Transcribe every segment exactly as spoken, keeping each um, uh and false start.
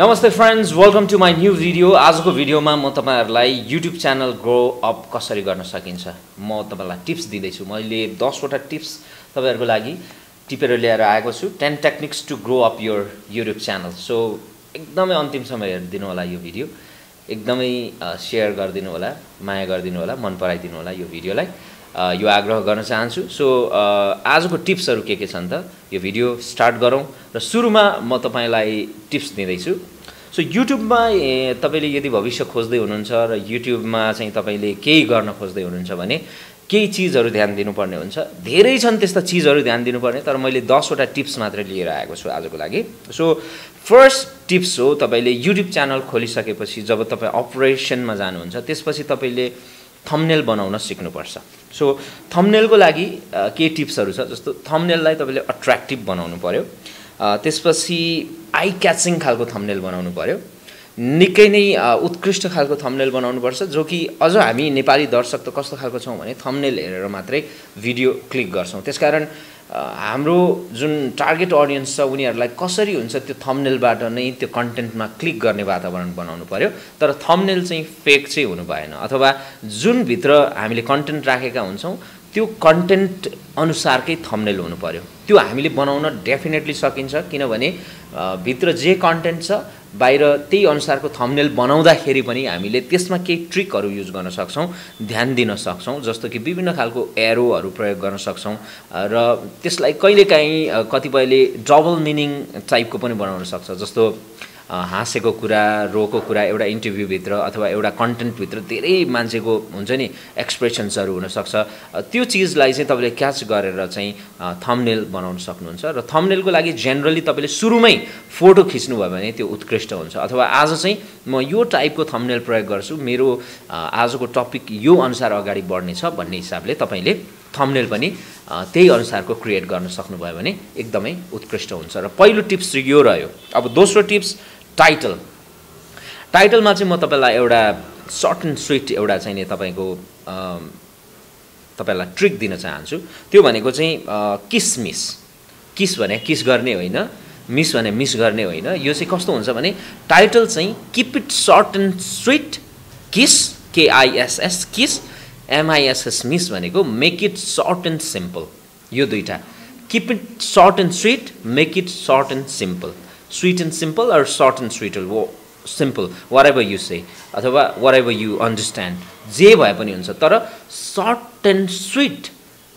Namaste friends, welcome to my new video. आजको भिडियोमा म तपाईहरुलाई YouTube channel grow up कसरी गर्न सकिन्छ म तपाईलाई टिप्स दिदैछु. मैले दस वटा टिप्स तपाईहरुको लागि टिपेर ल्याएर आएको छु. ten techniques to grow up your YouTube channel. So एकदमै अन्तिम समय हेर्दिनु होला यो भिडियो. एकदमै शेयर गरिदिनु होला, माया गरिदिनु होला, मन पराइदिनु होला यो भिडियोलाई. यो आग्रह गर्न चाहन्छु. सो आजको टिप्सहरु के के छन् त यो भिडियो स्टार्ट गरौं र सुरुमा म तपाईलाई टिप्स दिदैछु. सो युट्युबमा तपाईले यदि भविष्य खोज्दै हुनुहुन्छ र युट्युबमा चाहिँ तपाईले केही गर्न खोज्दै हुनुहुन्छ भने केही चीजहरु ध्यान दिनुपर्ने हुन्छ. धेरै छन् त्यस्ता चीजहरु ध्यान दिनुपर्ने, तर मैले दस वटा टिप्स मात्र लिएर आएको छु आजको लागि. सो फर्स्ट टिप्स हो, तपाईले युट्युब च्यानल खोलिसकेपछि जब तपाई अपरेसनमा जानुहुन्छ त्यसपछि तपाईले थम्बनेल बनाउन सिक्नुपर्छ. सो थम्बनेल को लागि के टिप्सहरु छ, जस्तो थम्बनेल लाई तपाईले अट्र्याक्टिभ बनाउनु पर्यो, त्यसपछि आई क्याचिङ खालको थम्बनेल बनाउनु पर्यो, निकै नै उत्कृष्ट खालको थम्बनेल बनाउनु पर्छ जो कि अझ हामी नेपाली दर्शक त कस्तो खालको छौं भने थम्बनेल हेरेर मात्रै भिडियो क्लिक गर्छौं. त्यसकारण हाम्रो जुन टार्गेट ऑडियन्स छ उनीहरुलाई कसरी हुन्छ त्यो थम्बनेलबाट नै त्यो कन्टेन्टमा क्लिक गर्ने वातावरण बनाउनु पर्यो. तर थम्बनेल चाहिँ फेक चाहिँ हुनु भएन, अथवा जुन भित्र हामीले कन्टेन्ट राखेका हुन्छौं त्यो कन्टेन्ट अनुसारकै थम्बनेल हुनु पर्यो. त्यो हामीले बनाउन डेफिनेटली सकिन्छ किनभने भित्र जे कन्टेन्ट छ बाहिर त्यही अनुसारको थम्बनेल बनाउँदाखेरि पनि हामीले त्यसमा केही ट्रिकहरु युज गर्न सक्छौं, ध्यान दिन सक्छौं, जस्तो कि विभिन्न खालको एरोहरु प्रयोग गर्न सक्छौं र त्यसलाई कहिलेकाहीँ कतिपयले डबल मिनिङ टाइपको पनि बनाउन सक्छ. जस्तो हाँसेको कुरा, रोको कुरा एउटा इन्टरभ्यु भित्र अथवा एउटा कन्टेन्ट भित्र धेरै मान्छेको हुन्छ नि एक्सप्रेसन्सहरु हुन सक्छ. त्यो चीजलाई चाहिँ तपाईले क्याच गरेर चाहिँ थम्बनेल बनाउन सक्नुहुन्छ र थम्बनेलको लागि जनरली तपाईले सुरुमै फोटो खिच्नु भयो भने त्यो उत्कृष्ट हुन्छ. अथवा आज चाहिँ म यो टाइपको थम्बनेल प्रयोग गर्छु, मेरो आजको टपिक यो अनुसार अगाडि बढ्ने छ भन्ने हिसाबले तपाईले थम्बनेल पनि त्यही अनुसारको क्रिएट गर्न सक्नु भयो भने एकदमै उत्कृष्ट हुन्छ. र पहिलो टिप्स यो रह्यो. अब दोस्रो टिप्स टाइटल. टाइटलमा चाहिँ म तपाईलाई एउटा सर्ट एन्ड स्वीट एउटा चाहिँ नि तपाईको तपाईलाई ट्रिक दिन चाहन्छु. त्यो भनेको चाहिँ किसमिस. किस भने किस गर्ने होइन, मिस भने मिस गर्ने होइन. यो चाहिँ कस्तो हुन्छ भने टाइटल चाहिँ keep it short and sweet, kiss K I S S kiss, M I S S miss भनेको make it short and simple. यो दुईटा keep it short and sweet, make it short and simple. Sweet and simple और short and sweet वो simple whatever you say अथवा whatever you understand जे भए पनि हुन्छ, तर सर्ट एन्ड स्वीट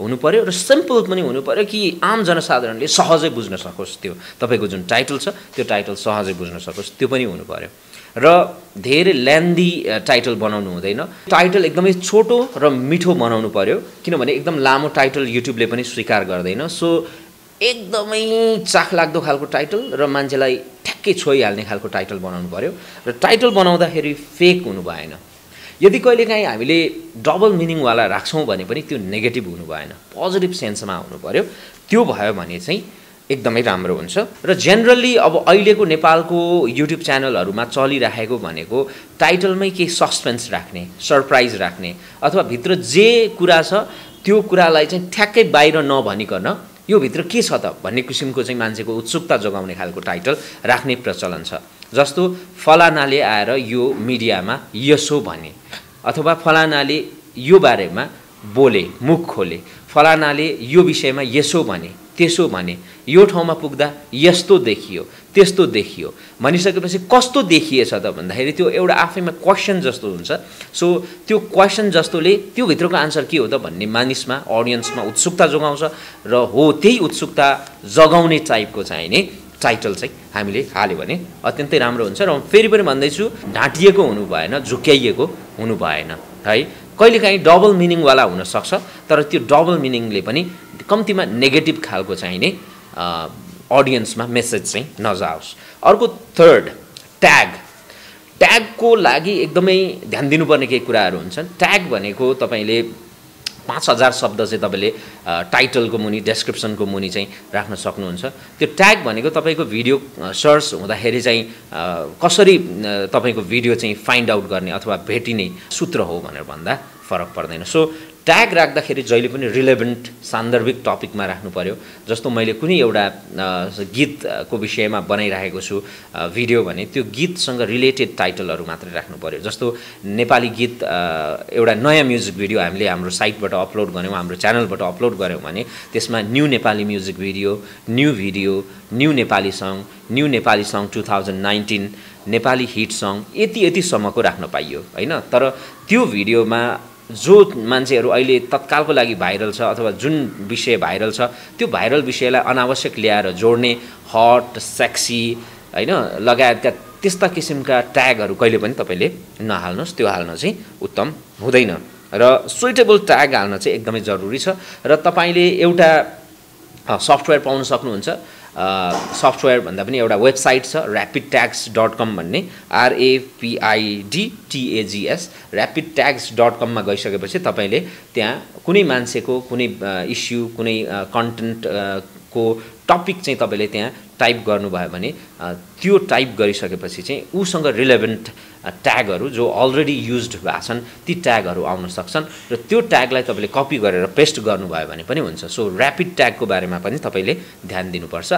हुनु पर्यो र सिम्पल पनि हुनु पर्यो कि आम जनसाधारणले सहजै बुझ्न सकोस्. त्यो तपाईको जुन टाइटल छ त्यो टाइटल सहजै बुझ्न सकोस् त्यो पनि हुनु पर्यो. र धेरै लेन्दी टाइटल बनाउनु हुँदैन. टाइटल एकदमै छोटो र मिठो बनाउनु पर्यो किनभने एकदम लामो टाइटल युट्युबले पनि स्वीकार गर्दैन. सो एकदमै चाखलाग्दो खालको टाइटल र मान्छेलाई ठ्याक्कै छोइहाल्ने खालको टाइटल बनाउनु पर्यो. र टाइटल बनाउँदाखेरि फेक हुनु भएन. यदि कहिलेकाहीँ हामीले डबल मिनिङ वाला राख्छौं भने पनि त्यो नेगेटिभ हुनु भएन, पोजिटिभ सेन्समा हुनु पर्यो. त्यो भयो भने चाहिँ एकदमै राम्रो हुन्छ. र जनरली अब अहिलेको नेपालको युट्युब च्यानलहरुमा चलिरहेको भनेको टाइटलमै केही सस्पेन्स राख्ने, सरप्राइज राख्ने, अथवा भित्र जे कुरा छ त्यो कुरालाई चाहिँ ठ्याक्कै बाहिर नभनिकन यो भित्र के छ त भन्ने किसिमको चाहिँ मान्छेको उत्सुकता जगाउने खालको टाइटल राख्ने प्रचलन छ. जस्तो फलानाले आएर यो मिडियामा यसो भने, अथवा फलानाले यो बारेमा बोले, मुख खोले, फलानाले यो विषयमा यसो भने, त्यसो भने, यो ठाउँमा पुग्दा यस्तो देखियो, त्यस्तो देखियो भनिसकेपछि कस्तो देखिएछ त भन्दाखेरि त्यो एउटा आफैमा क्वेशन जस्तो हुन्छ. सो त्यो क्वेशन जस्तोले त्यो भित्रको आन्सर के हो त भन्ने मानिसमा, ऑडियन्समा उत्सुकता जगाउँछ र हो त्यही उत्सुकता जगाउने टाइपको चाहिने टाइटल चाहिँ हामीले हाल्यो भने अत्यन्तै राम्रो हुन्छ. र फेरि पनि भन्दै छु, ढाटिएको हुनु भएन, झुक्याइएको हुनु भएन है. कहिलेकाहीँ डबल मिनिङ वाला हुन सक्छ तर त्यो डबल मिनिङले पनि कम्तिमा नेगेटिभ खालको चाहिने ऑडियन्समा मेसेज चाहिँ नजाओस्. अर्को थर्ड ट्याग. ट्यागको लागि एकदमै ध्यान दिनुपर्ने केही कुराहरू हुन्छन्. ट्याग भनेको तपाईले पाँच हजार शब्द चाहिँ तपाईले टाइटलको मुनि, डेस्क्रिप्सनको मुनि चाहिँ राख्न सक्नुहुन्छ. त्यो ट्याग भनेको तपाईको भिडियो सर्च हुँदाखेरि चाहिँ कसरी तपाईको भिडियो चाहिँ फाइन्ड आउट गर्ने अथवा भेटिने सूत्र हो भनेर भन्दा फरक पर्दैन. सो ट्याग राख्दाखेरि जहिले पनि रिलेभेन्ट सान्दर्भिक टपिकमा राख्नु पर्यो जस्तो मैले कुनै एउटा गीतको विषयमा बनाइराखेको छु भिडियो भने त्यो गीतसँग रिलेटेड टाइटलहरु मात्र राख्नु पर्यो जस्तो नेपाली गीत एउटा नयाँ म्युजिक भिडियो हामीले हाम्रो साइटबाट अपलोड गर्यौं हाम्रो च्यानलबाट अपलोड गर्यौं भने त्यसमा new Nepali music video new video new Nepali song new Nepali song दुई हजार उन्नाइस नेपाली हिट सङ यति यति सम्मको राख्न पाइयो हैन तर त्यो भिडियोमा जो मान्छेहरु अहिले तत्कालको लागि भाइरल छ अथवा जुन विषय भाइरल छ त्यो भाइरल विषयलाई अनावश्यक ल्याएर जोड्ने हट सेक्सी हैन लगायतका त्यस्ता किसिमका ट्यागहरु कहिले पनि तपाईले नहाल्नुस् त्यो हाल्न चाहिँ उत्तम हुँदैन र सुटेबल ट्याग हाल्न चाहिँ एकदमै जरुरी छ र तपाईले एउटा सफ्टवेयर पाउन सक्नुहुन्छ सफ्टवेयर भन्दा पनि एउटा वेबसाइट छ rapidtags डट कम भन्ने r a p i d t a g s rapidtags dot com मा गइसकेपछि तपाईले त्यहाँ कुनै मान्छेको कुनै इश्यू कुनै कन्टेन्ट को टपिक चाहिँ तपाईले त्यहाँ टाइप गर्नु भयो भने त्यो टाइप गरिसकेपछि चाहिँ उसँग रिलेभेन्ट ट्यागहरु जो अलरेडी युज्ड भएछन् ती ट्यागहरु आउन सक्छन् र त्यो ट्यागलाई तपाईले कपी गरेर पेस्ट गर्नु भयो भने पनि हुन्छ सो र्यापिड ट्यागको बारेमा पनि तपाईले ध्यान दिनुपर्छ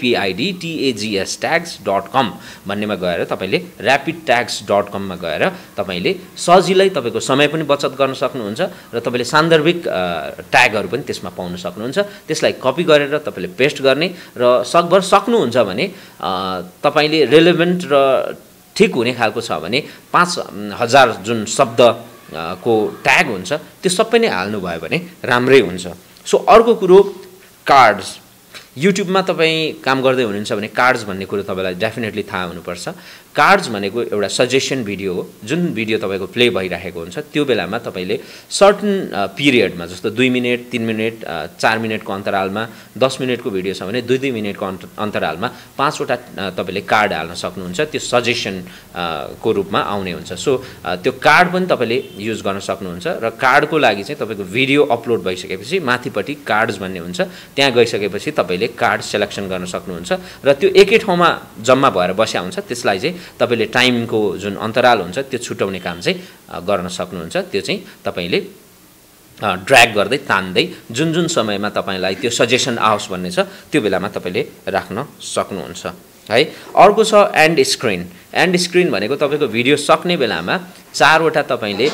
rapidtags डट कम भन्नेमा गएर तपाईले rapidtags डट कम मा गएर तपाईले सजिलै तपाईको समय पनि बचत गर्न सक्नुहुन्छ र तपाईले सान्दर्भिक ट्यागहरु पनि त्यसमा पाउन सक्नुहुन्छ त्यसलाई कपी गरेर तपाईले पेस्ट गर्ने र सकभर सक्नुहुन्छ भने तपाईले रिलेभेन्ट र ठीक हुने खालको छ भने पाँच हजार जुन शब्द को ट्याग हुन्छ त्यो सबै नै हाल्नु भयो भने राम्रै हुन्छ सो अर्को कुरो कार्ड्स युट्युबमा तपाई काम गर्दै हुनुहुन्छ भने कार्ड्स भन्ने कुरा तपाईलाई डेफिनेटली थाहा हुनुपर्छ कार्ड्स भनेको एउटा सजेशन भिडियो हो जुन भिडियो तपाईको प्ले भइराखेको हुन्छ त्यो बेलामा तपाईले सर्टेन पिरियडमा जस्तो दुई मिनेट तीन मिनेट चार मिनेटको अन्तरालमा दस मिनेटको भिडियो छ भने दुई दुई मिनेटको अन्तरालमा पाँच वटा तपाईले कार्ड हाल्न सक्नुहुन्छ त्यो सजेशन को रूपमा आउने हुन्छ सो त्यो कार्ड पनि तपाईले युज गर्न सक्नुहुन्छ र कार्डको लागि चाहिँ तपाईको भिडियो अपलोड भइसकेपछि माथिपटि कार्ड्स भन्ने हुन्छ त्यहाँ गइसकेपछि तपाईले कार्ड सेलेक्सन गर्न सक्नुहुन्छ र त्यो एकै ठाउँमा जम्मा भएर बस्या हुन्छ त्यसलाई चाहिँ तपाईले टाइम को जुन अन्तराल हुन्छ त्यो छुटाउने काम चाहिँ गर्न सक्नुहुन्छ त्यो चाहिँ तपाईले ड्र्याग गर्दै तान्दै जुन जुन समयमा तपाईलाई त्यो सजेशन आओस् भन्ने छ त्यो बेलामा तपाईले राख्न सक्नुहुन्छ है अर्को छ एन्ड स्क्रिन एन्ड स्क्रिन भनेको तपाईको भिडियो सक्ने बेलामा चार वटा तपाईले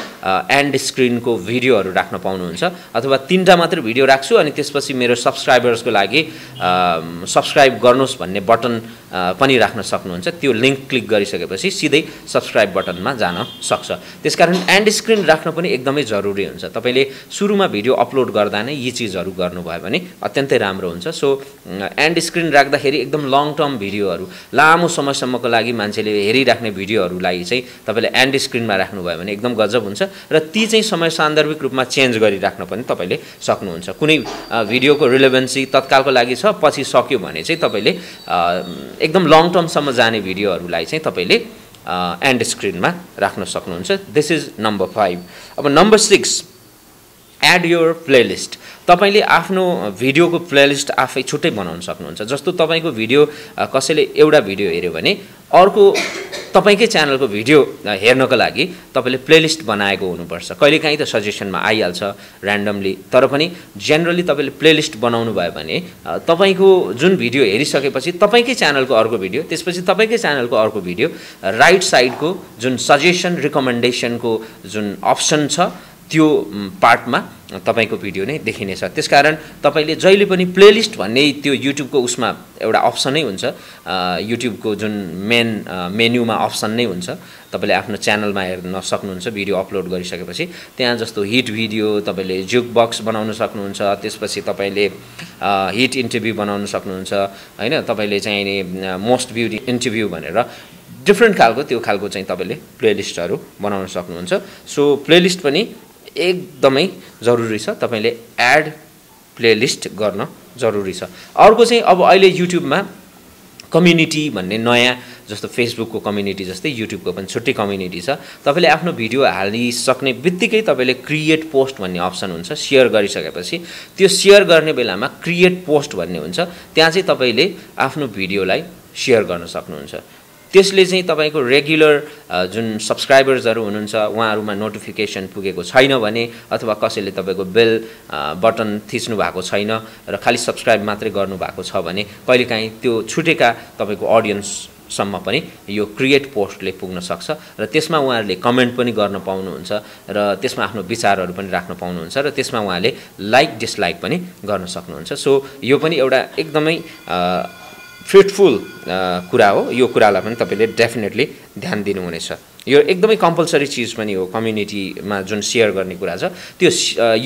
एन्ड स्क्रिन को भिडियोहरु राख्न पाउनुहुन्छ अथवा तीनटा मात्र भिडियो राख्छु अनि त्यसपछि मेरो सब्स्क्राइबर्स को लागि सब्स्क्राइब गर्नुस् भन्ने बटन पनि राख्न सक्नुहुन्छ त्यो लिंक क्लिक गरिसकेपछि सिधै सब्स्क्राइब बटनमा जान सक्छ त्यसकारण एन्ड स्क्रिन राख्न पनि एकदमै जरुरी हुन्छ तपाईले सुरुमा भिडियो अपलोड गर्दा नै यी चीजहरु गर्नु भयो भने अत्यन्तै राम्रो हुन्छ सो एन्ड स्क्रिन राख्दाखेरि एकदम लङ टर्म भिडियोहरु लामो समयसम्मको लागि मान्छेले हेरिराख्ने भिडियोहरुलाई चाहिँ तपाईले एन्ड स्क्रिनमा राख्नु भयो भने एकदम गजब हुन्छ र ती चाहिँ समय सान्दर्भिक रूपमा चेन्ज गरिराख्न पनि तपाईले सक्नुहुन्छ कुनै भिडियोको रिलेभेन्सी तत्कालको लागि छ पछि सक्यो भने चाहिँ तपाईले एकदम लङ टर्म सम्म जाने भिडियोहरुलाई चाहिँ तपाईले एन्ड स्क्रिनमा राख्न सक्नुहुन्छ दिस इज नम्बर पाँच अब नम्बर छ एड योर प्लेलिस्ट तपाईले आफ्नो भिडियोको प्लेलिस्ट आफै छुट्टै बनाउन सक्नुहुन्छ जस्तो तपाईको भिडियो कसैले एउटा भिडियो हेर्यो भने अर्को तपाईकै च्यानलको भिडियो हेर्नको लागि तपाईले प्लेलिस्ट बनाएको हुनुपर्छ कहिलेकाहीँ त सजेशनमा आइहाल्छ र्यान्डमली तर पनि जनरली तपाईले प्लेलिस्ट बनाउनु भयो भने तपाईको जुन भिडियो हेरिसकेपछि तपाईकै च्यानलको अर्को भिडियो त्यसपछि तपाईकै च्यानलको अर्को भिडियो राइट साइडको जुन सजेशन रिकमेन्डेसनको जुन अप्सन छ त्यो पार्टमा तपाईको भिडियो नै देखिनेछ त्यसकारण तपाईले जहिले पनि प्लेलिस्ट भन्ने त्यो युट्युबको उसमा एउटा अप्सन नै हुन्छ युट्युबको जुन मेन मेन्युमा अप्सन नै हुन्छ तपाईले आफ्नो च्यानलमा हेर्न सक्नुहुन्छ भिडियो अपलोड गरिसकेपछि त्यहाँ जस्तो हिट भिडियो तपाईले जुक बक्स बनाउन सक्नुहुन्छ त्यसपछि तपाईले हिट इन्टरभ्यु बनाउन सक्नुहुन्छ हैन तपाईले चाहिने मोस्ट भ्युड इन्टरभ्यु भनेर डिफरेन्ट खालको त्यो खालको चाहिँ तपाईले प्लेलिस्टहरु बनाउन सक्नुहुन्छ सो प्लेलिस्ट पनि एकदमै जरुरी छ तपाईले एड प्लेलिस्ट गर्न जरुरी छ अर्को चाहिँ अब अहिले युट्युबमा कम्युनिटी भन्ने नयाँ जस्तो फेसबुकको कम्युनिटी जस्तै युट्युबको पनि छुट्टै कम्युनिटी छ तपाईले आफ्नो भिडियो हालिसक्ने बित्तिकै तपाईले क्रिएट पोस्ट भन्ने अप्सन हुन्छ शेयर गरिसकेपछि त्यो शेयर गर्ने बेलामा क्रिएट पोस्ट भन्ने हुन्छ त्यहाँ चाहिँ तपाईले आफ्नो भिडियोलाई शेयर गर्न सक्नुहुन्छ त्यसले चाहिँ तपाईको रेगुलर जुन सब्स्क्राइबर्सहरु हुनुहुन्छ उहाँहरुमा नोटिफिकेसन पुगेको छैन भने अथवा कसैले तपाईको बेल बटन थिच्नु भएको छैन र खाली सब्स्क्राइब मात्रै गर्नु भएको छ भने कहिलेकाहीँ त्यो छुटेका तपाईको ऑडियन्स सम्म पनि यो क्रिएट पोस्टले पुग्न सक्छ र त्यसमा उहाँहरुले कमेन्ट पनि गर्न पाउनुहुन्छ र त्यसमा आफ्नो विचारहरु पनि राख्न पाउनुहुन्छ र त्यसमा उहाँले लाइक डिसलाइक पनि गर्न सक्नुहुन्छ सो यो पनि एउटा एकदमै फ्रुटफुल कुरा हो यो कुरालाई पनि तपाईले डेफिनेटली ध्यान दिनुहुनेछ यो एकदमै कम्पल्सरी चीज पनि हो कम्युनिटीमा जुन शेयर गर्ने कुरा छ त्यो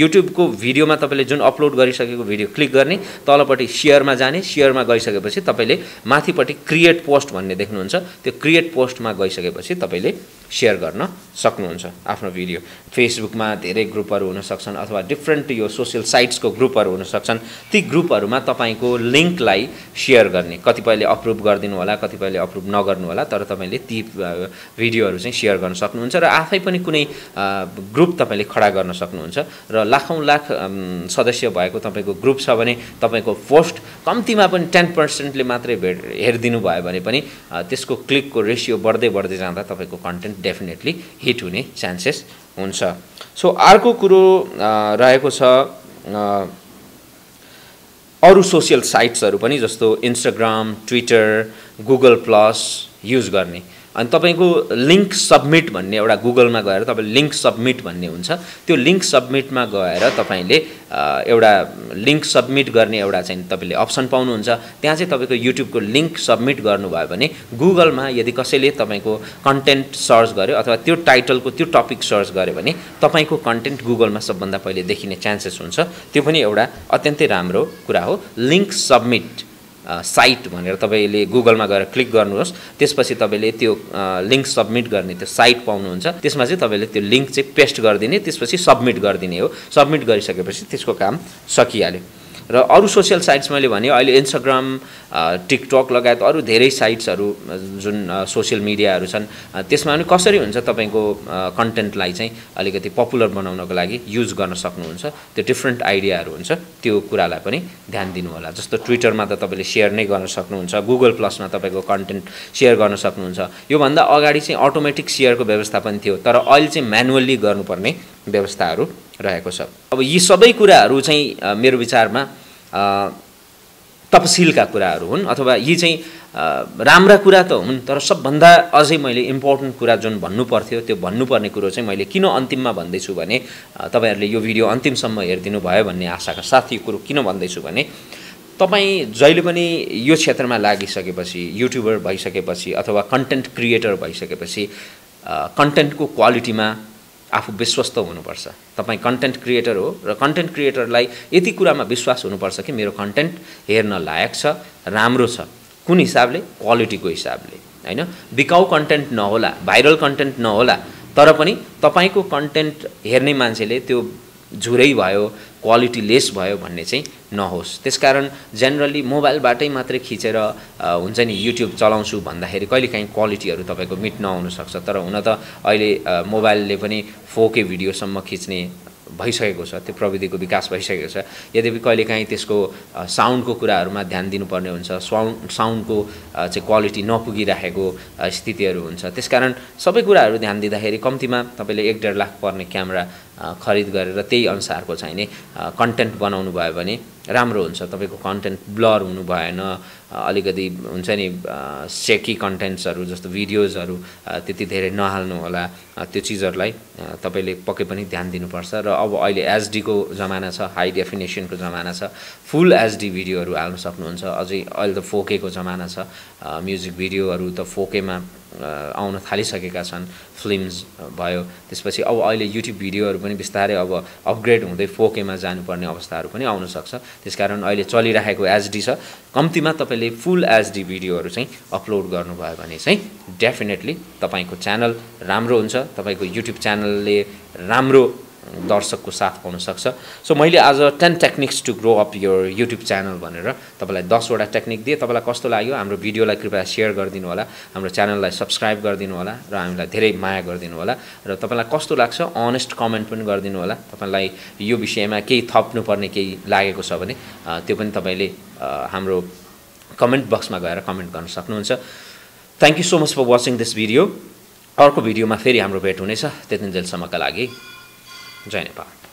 युट्युबको भिडियोमा तपाईले जुन अपलोड गरिसकेको भिडियो क्लिक गर्ने तलपटि शेयरमा जाने शेयरमा गइसकेपछि तपाईले माथिपटि क्रिएट पोस्ट भन्ने देख्नुहुन्छ त्यो क्रिएट पोस्टमा गइसकेपछि तपाईले शेयर गर्न सक्नुहुन्छ आफ्नो भिडियो फेसबुकमा धेरै ग्रुपहरु हुन सक्छन् अथवा डिफरेंट यो सोशल साइट्सको ग्रुपहरु हुन सक्छन् ती ग्रुपहरुमा तपाईको लिंकलाई शेयर गर्ने कतिपयले अप्रुभ गर्दिनु होला कतिपयले अप्रुभ नगर्नु होला तर तपाईले ती भिडियोहरु चाहिँ शेयर गर्न सक्नुहुन्छ र आफै पनि कुनै ग्रुप तपाईले खडा गर्न सक्नुहुन्छ र लाखौं लाख सदस्य भएको तपाईको ग्रुप छ भने तपाईको पोस्ट कम्तिमा पनि दस प्रतिशत ले मात्रै हेर्दिनु भयो भने पनि त्यसको क्लिकको रेशियो बढ्दै बढ्दै जाँदा तपाईको कन्टेन्ट डेफिनेटली हिट हुने चान्सेस हुन्छ सो अर्को कुरा रहेको छ अरु सोशल साइट्सहरु पनि जस्तो Instagram Twitter Google plus use गर्ने अनि तपाईको लिंक सबमिट भन्ने एउटा गुगलमा गएर तपाईले लिंक सबमिट भन्ने हुन्छ त्यो लिंक सबमिटमा गएर तपाईले एउटा लिंक सबमिट गर्ने एउटा चाहिँ तपाईले अप्सन पाउनुहुन्छ त्यहाँ चाहिँ तपाईको युट्युबको लिंक सबमिट गर्नुभयो भने गुगलमा यदि कसैले तपाईको कन्टेन्ट सर्च गर्यो अथवा त्यो टाइटलको त्यो टपिक सर्च गर्यो भने तपाईको कन्टेन्ट गुगलमा सबभन्दा पहिले देखिने चान्सेस हुन्छ त्यो पनि एउटा अत्यन्तै राम्रो कुरा हो लिंक सबमिट साइट भनेर तपाईले गुगलमा गएर क्लिक गर्नुहोस् त्यसपछि तपाईले त्यो लिंक सबमिट गर्ने त्यो साइट पाउनुहुन्छ त्यसमा चाहिँ तपाईले त्यो लिंक चाहिँ पेस्ट गर्दिने त्यसपछि सबमिट गर्दिने हो सबमिट गरिसकेपछि त्यसको काम सकिहाल्यो र अरु सोशल साइट्स मैले भने अहिले इन्स्टाग्राम टिकटक लगायत अरु धेरै साइट्सहरु जुन सोशल मिडियाहरु छन् त्यसमा पनि कसरी हुन्छ तपाईको कन्टेन्टलाई चाहिँ अलिकति पपुलर बनाउनको लागि युज गर्न सक्नुहुन्छ त्यो डिफरेंट आइडियाहरु हुन्छ त्यो कुरालाई पनि ध्यान दिनु होला जस्तो ट्विटरमा त तपाईले शेयर नै गर्न सक्नुहुन्छ गुगल प्लसमा तपाईको कन्टेन्ट शेयर गर्न सक्नुहुन्छ यो भन्दा अगाडि चाहिँ अटोमेटिक शेयरको व्यवस्था पनि थियो तर अहिले चाहिँ म्यानुअली गर्नुपर्ने व्यवस्थाहरु रहेको छ अब यी सबै कुराहरु चाहिँ मेरो विचारमा तपसिलका कुराहरु हुन् अथवा यी चाहिँ राम्रा कुरा त हुन् तर सबभन्दा अझै मैले इम्पोर्टेन्ट कुरा जुन भन्नु पर्थ्यो त्यो भन्नु पर्ने कुरा चाहिँ मैले किन अन्तिममा भन्दै छु भने तपाईहरुले यो भिडियो अन्तिमसम्म हेर्दिनु भयो भन्ने आशाका साथ यो कुरा किन भन्दै छु भने तपाई जहिले पनि यो क्षेत्रमा लागिसकेपछि युट्युबर भइसकेपछि अथवा कन्टेन्ट क्रिएटर भइसकेपछि कन्टेन्टको क्वालिटीमा आफू विश्वस्त हुनुपर्छ तपाई कन्टेन्ट क्रिएटर हो र कन्टेन्ट क्रिएटरलाई यति कुरामा विश्वास हुनुपर्छ कि मेरो कन्टेन्ट हेर्न लायक छ राम्रो छ कुन हिसाबले क्वालिटीको हिसाबले हैन बिकाऊ कन्टेन्ट नहोला भाइरल कन्टेन्ट नहोला तर पनि तपाईको कन्टेन्ट हेर्ने मान्छेले त्यो झुरै भयो क्वालिटी लेस भयो भन्ने चाहिँ नहोस् त्यसकारण जनरली मोबाइलबाटै मात्र खिचेर हुन्छ नि युट्युब चलाउँछु भन्दाखेरि कहिलेकाहीँ क्वालिटीहरु तपाईको मिट नहुन सक्छ तर हुन त अहिले मोबाइलले पनि फोर के भिडियो सम्म खिच्ने भइसकेको छ त्यो प्रविधिको विकास भइसकेको छ यद्यपि कहिलेकाहीँ त्यसको साउन्डको कुराहरुमा ध्यान दिनुपर्ने हुन्छ साउन्ड साउन्डको चाहिँ क्वालिटी नपुगिरहेको स्थितिहरु हुन्छ त्यसकारण सबै कुराहरु ध्यान दिँदाखेरि कम्तिमा तपाईले एक डेढ लाख पर्ने क्यामेरा खरीद गरेर त्यही अनुसारको चाहिने कन्टेन्ट बनाउनु भयो भने राम्रो हुन्छ तपाईको कन्टेन्ट ब्लर हुनु भएन अलिकति हुन्छ नि सेकी कन्टेन्ट्सहरु जस्तो भिडियोजहरु त्यति धेरै नहाल्नु होला त्यो चीजहरुलाई तपाईले पक्कै पनि ध्यान दिनुपर्छ र अब अहिले एचडी को जमाना छ हाई डेफिनेसन को जमाना छ फुल एचडी भिडियोहरु हाल्न सक्नुहुन्छ अझै अहिले त फोर के को जमाना छ म्युजिक भिडियोहरु त फोर के मा आउन थालिसकेका छन् फिल्म्स भयो त्यसपछि अब अहिले युट्युब भिडियोहरु पनि बिस्तारै अब अपग्रेड हुँदै फोर के मा जानुपर्ने अवस्थाहरु पनि आउन सक्छ त्यसकारण अहिले चलिरहेको एचडी छ कम्तिमा तपाईले फुल एचडी भिडियोहरु चाहिँ अपलोड गर्नु भयो भने चाहिँ डेफिनेटली तपाईको च्यानल राम्रो हुन्छ तपाईको युट्युब च्यानलले राम्रो दर्शकको साथ पाउन सक्छ सो मैले आज ten techniques to grow up your YouTube channel भनेर तपाईलाई दस वटा टेक्निक दिए तपाईलाई कस्तो लाग्यो हाम्रो भिडियोलाई कृपया शेयर गरिदिनु होला हाम्रो च्यानललाई सब्स्क्राइब गरिदिनु होला र हामीलाई धेरै माया गरिदिनु होला र तपाईलाई कस्तो लाग्छ अनेस्ट कमेन्ट पनि गरिदिनु होला तपाईलाई यो विषयमा केही थप्नु पर्ने केही लागेको छ भने त्यो पनि तपाईले हाम्रो कमेन्ट बक्समा गएर कमेन्ट गर्न सक्नुहुन्छ Thank you so much for watching this video. अर्को भिडियोमा फेरि हाम्रो भेट हुनेछ, त्यतिन्जेलसम्मका लागि जय नेपाल।